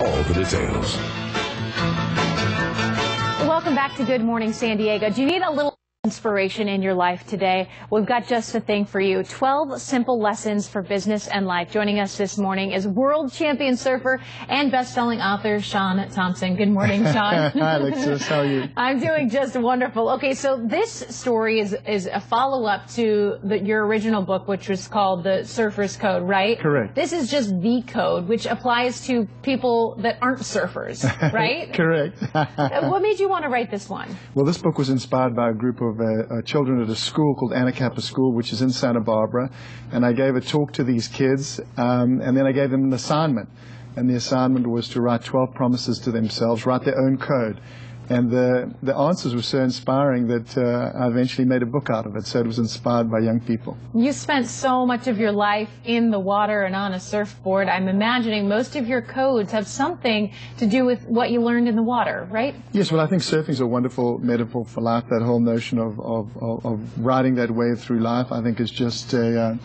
all the details. Welcome back to Good Morning San Diego. Do you need a little inspiration in your life today? We've got just the thing for you. 12 simple lessons for business and life. Joining us this morning is world champion surfer and best-selling author Shaun Tomson. Good morning, Shaun. Hi, Alexis. How are you? I'm doing just wonderful. Okay, so this story is a follow-up to your original book, which was called The Surfer's Code, right? Correct. This is just the code, which applies to people that aren't surfers, right? Correct. What made you want to write this one? Well, this book was inspired by a group of children at a school called Anacapa School, which is in Santa Barbara, and I gave a talk to these kids, and then I gave them an assignment, and the assignment was to write 12 promises to themselves, write their own code, and the answers were so inspiring that I eventually made a book out of it, so it was inspired by young people. You spent so much of your life in the water and on a surfboard. I'm imagining most of your codes have something to do with what you learned in the water, right? Yes, well, I think surfing is a wonderful metaphor for life. That whole notion of riding that wave through life, I think, is just a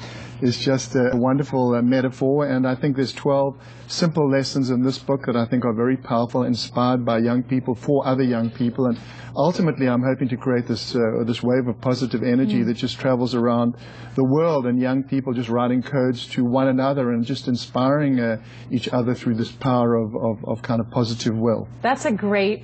wonderful metaphor, and I think there's 12 simple lessons in this book that I think are very powerful, inspired by young people, for other young people, and ultimately I'm hoping to create this wave of positive energy that just travels around the world, and young people just writing codes to one another and just inspiring each other through this power of kind of positive will. That's a great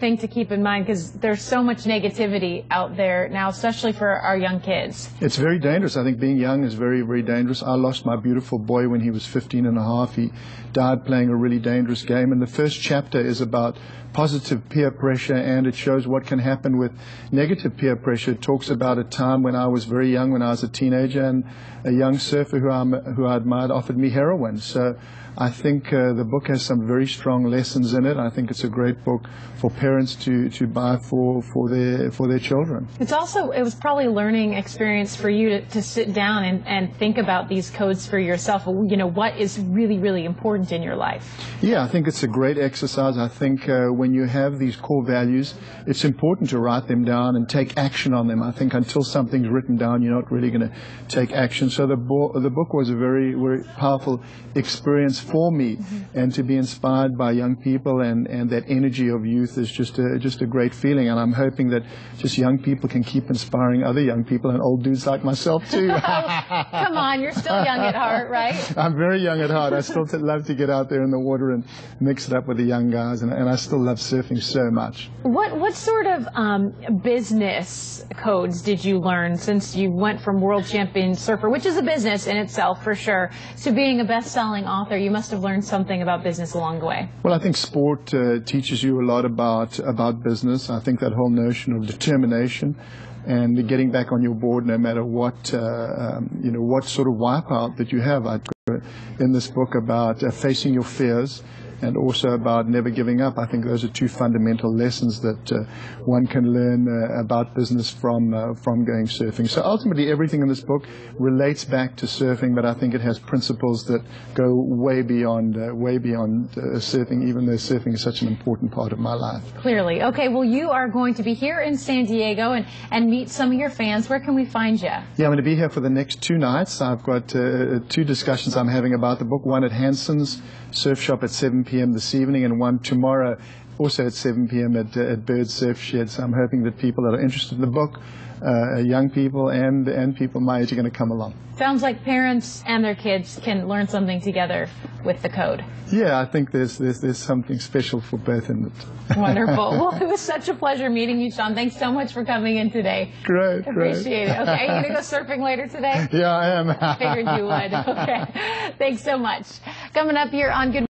thing to keep in mind, because there's so much negativity out there now, especially for our young kids. It's very dangerous. I think being young is very, very dangerous. I lost my beautiful boy when he was 15 and a half. He died playing a really dangerous game, and the first chapter is about positive peer pressure, and it shows what can happen with negative peer pressure. It talks about a time when I was very young, when I was a teenager, and a young surfer who I admired offered me heroin. So I think the book has some very strong lessons in it. I think it's a great book for parents to buy for their children. It's also, it was probably a learning experience for you to sit down and think about these codes for yourself. You know, what is really, really important in your life? Yeah, I think it's a great exercise. I think when you have these core values, it's important to write them down and take action on them. I think until something's written down, you're not really going to take action. So the book was a very, very powerful experience for me, and to be inspired by young people and that energy of youth is just a great feeling, and I'm hoping that just young people can keep inspiring other young people and old dudes like myself too. Come on, you're still young at heart, right? I'm very young at heart. I still love to get out there in the water and mix it up with the young guys, and I still love surfing so much. What sort of business codes did you learn, since you went from world champion surfer, which is a business in itself for sure, to being a best-selling author? You must have learned something about business along the way. Well, I think sport teaches you a lot about business. I think that whole notion of determination and getting back on your board, no matter what you know, what sort of wipeout that you have. I talk in this book about facing your fears, and also about never giving up. I think those are two fundamental lessons that one can learn about business from going surfing. So ultimately everything in this book relates back to surfing, but I think it has principles that go way beyond surfing, even though surfing is such an important part of my life. Clearly. Okay, well, you are going to be here in San Diego and meet some of your fans. Where can we find you? Yeah, I'm going to be here for the next two nights. I've got two discussions I'm having about the book, one at Hansen's Surf Shop at 7 p.m. this evening, and one tomorrow also at 7 p.m. at Bird Surf Shed. So I'm hoping that people that are interested in the book, young people and people my age, are going to come along. Sounds like parents and their kids can learn something together with the code. Yeah, I think there's something special for both in it. Wonderful. Well, it was such a pleasure meeting you, Shaun. Thanks so much for coming in today. Great. Appreciate it. Okay, are you going to go surfing later today? Yeah, I am. I figured you would. Okay. Thanks so much. Coming up here on Good